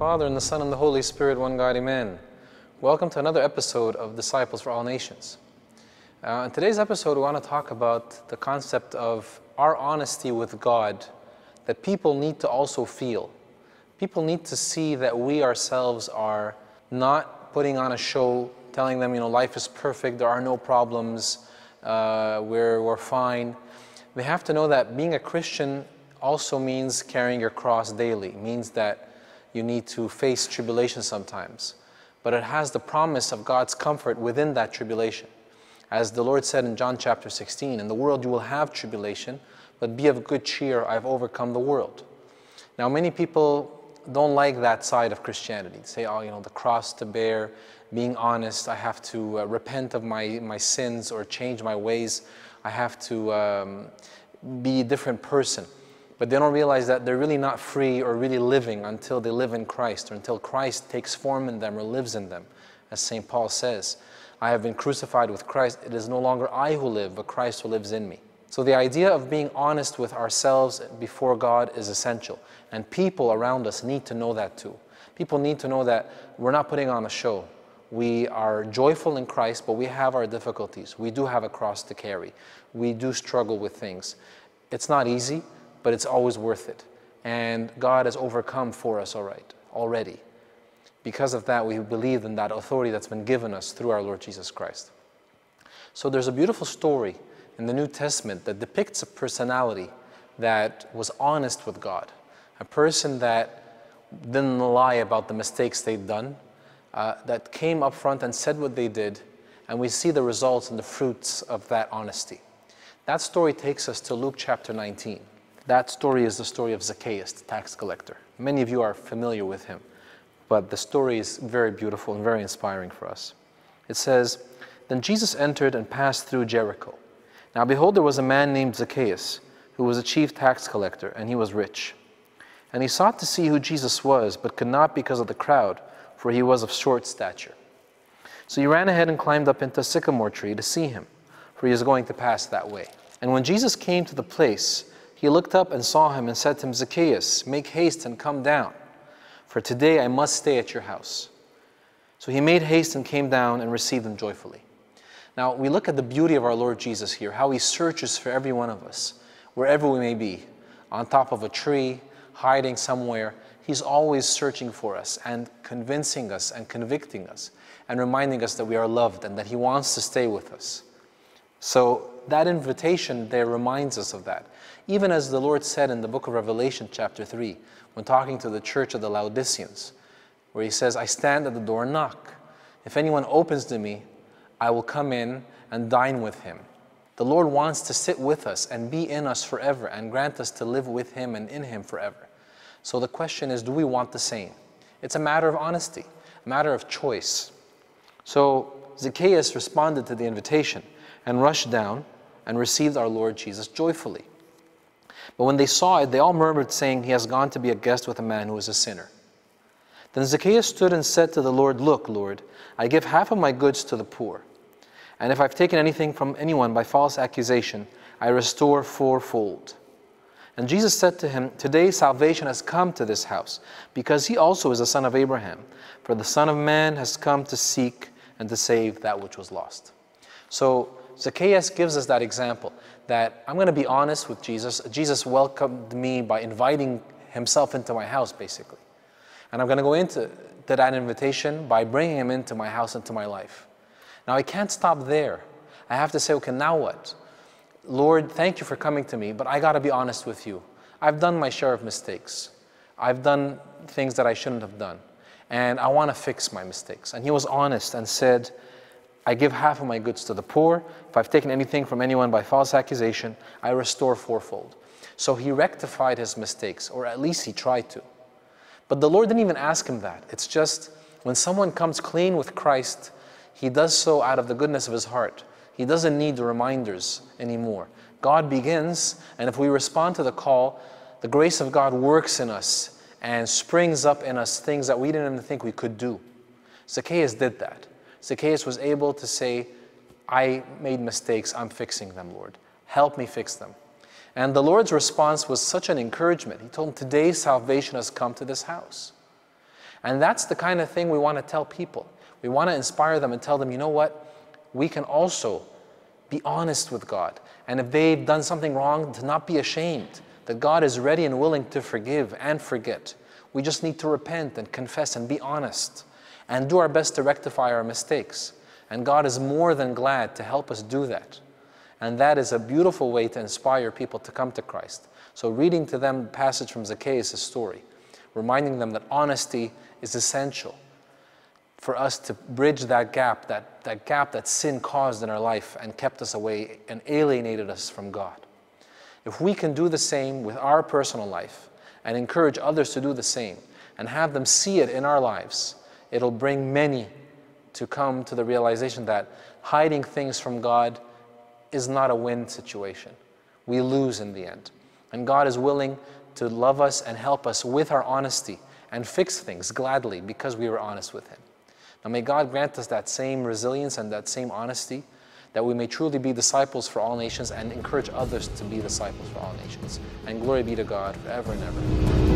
Father, and the Son, and the Holy Spirit, one God, Amen. Welcome to another episode of Disciples for All Nations. In today's episode, we want to talk about the concept of our honesty with God that people need to also feel. People need to see that we ourselves are not putting on a show, telling them, you know, life is perfect, there are no problems, we're fine. They have to know that being a Christian also means carrying your cross daily. It means that you need to face tribulation sometimes. But it has the promise of God's comfort within that tribulation. As the Lord said in John chapter 16, "In the world you will have tribulation, but be of good cheer, I've overcome the world." Now, many people don't like that side of Christianity. They say, oh, you know, the cross to bear, being honest, I have to repent of my sins or change my ways. I have to be a different person. But they don't realize that they're really not free or really living until they live in Christ, or until Christ takes form in them or lives in them. As St. Paul says, I have been crucified with Christ. It is no longer I who live, but Christ who lives in me. So the idea of being honest with ourselves before God is essential. And people around us need to know that too. People need to know that we're not putting on a show. We are joyful in Christ, but we have our difficulties. We do have a cross to carry. We do struggle with things. It's not easy, but it's always worth it. And God has overcome for us already. Because of that, we believe in that authority that's been given us through our Lord Jesus Christ. So there's a beautiful story in the New Testament that depicts a personality that was honest with God, a person that didn't lie about the mistakes they'd done, that came up front and said what they did, and we see the results and the fruits of that honesty. That story takes us to Luke chapter 19. That story is the story of Zacchaeus, the tax collector. Many of you are familiar with him, but the story is very beautiful and very inspiring for us. It says, "Then Jesus entered and passed through Jericho. Now behold, there was a man named Zacchaeus, who was a chief tax collector, and he was rich. And he sought to see who Jesus was, but could not because of the crowd, for he was of short stature. So he ran ahead and climbed up into a sycamore tree to see him, for he was going to pass that way. And when Jesus came to the place, he looked up and saw him and said to him, 'Zacchaeus, make haste and come down, for today I must stay at your house.' So he made haste and came down and received him joyfully." Now, we look at the beauty of our Lord Jesus here, how he searches for every one of us, wherever we may be, on top of a tree, hiding somewhere. He's always searching for us and convincing us and convicting us and reminding us that we are loved and that he wants to stay with us. So that invitation there reminds us of that. Even as the Lord said in the book of Revelation chapter 3, when talking to the church of the Laodiceans, where he says, "I stand at the door and knock. If anyone opens to me, I will come in and dine with him." The Lord wants to sit with us and be in us forever and grant us to live with him and in him forever. So the question is, do we want the same? It's a matter of honesty, a matter of choice. So Zacchaeus responded to the invitation and rushed down and received our Lord Jesus joyfully. But when they saw it, they all murmured, saying, "He has gone to be a guest with a man who is a sinner." Then Zacchaeus stood and said to the Lord, "Look, Lord, I give half of my goods to the poor. And if I've taken anything from anyone by false accusation, I restore fourfold." And Jesus said to him, "Today salvation has come to this house, because he also is a son of Abraham. For the Son of Man has come to seek and to save that which was lost." So Zacchaeus gives us that example, that I'm going to be honest with Jesus. Jesus welcomed me by inviting himself into my house, basically. And I'm going to go into that invitation by bringing him into my house, into my life. Now, I can't stop there. I have to say, okay, now what? Lord, thank you for coming to me, but I got to be honest with you. I've done my share of mistakes. I've done things that I shouldn't have done. And I want to fix my mistakes. And he was honest and said, "I give half of my goods to the poor. If I've taken anything from anyone by false accusation, I restore fourfold." So he rectified his mistakes, or at least he tried to. But the Lord didn't even ask him that. It's just when someone comes clean with Christ, he does so out of the goodness of his heart. He doesn't need the reminders anymore. God begins, and if we respond to the call, the grace of God works in us and springs up in us things that we didn't even think we could do. Zacchaeus did that. Zacchaeus was able to say, "I made mistakes, I'm fixing them, Lord. Help me fix them." And the Lord's response was such an encouragement. He told him, "Today salvation has come to this house." And that's the kind of thing we want to tell people. We want to inspire them and tell them, you know what? We can also be honest with God. And if they've done something wrong, to not be ashamed. That God is ready and willing to forgive and forget. We just need to repent and confess and be honest. And do our best to rectify our mistakes. And God is more than glad to help us do that. And that is a beautiful way to inspire people to come to Christ. So reading to them the passage from Zacchaeus' story, reminding them that honesty is essential for us to bridge that gap, that gap that sin caused in our life and kept us away and alienated us from God. If we can do the same with our personal life and encourage others to do the same and have them see it in our lives, it'll bring many to come to the realization that hiding things from God is not a win situation. We lose in the end. And God is willing to love us and help us with our honesty and fix things gladly because we were honest with Him. Now may God grant us that same resilience and that same honesty, that we may truly be disciples for all nations and encourage others to be disciples for all nations. And glory be to God forever and ever.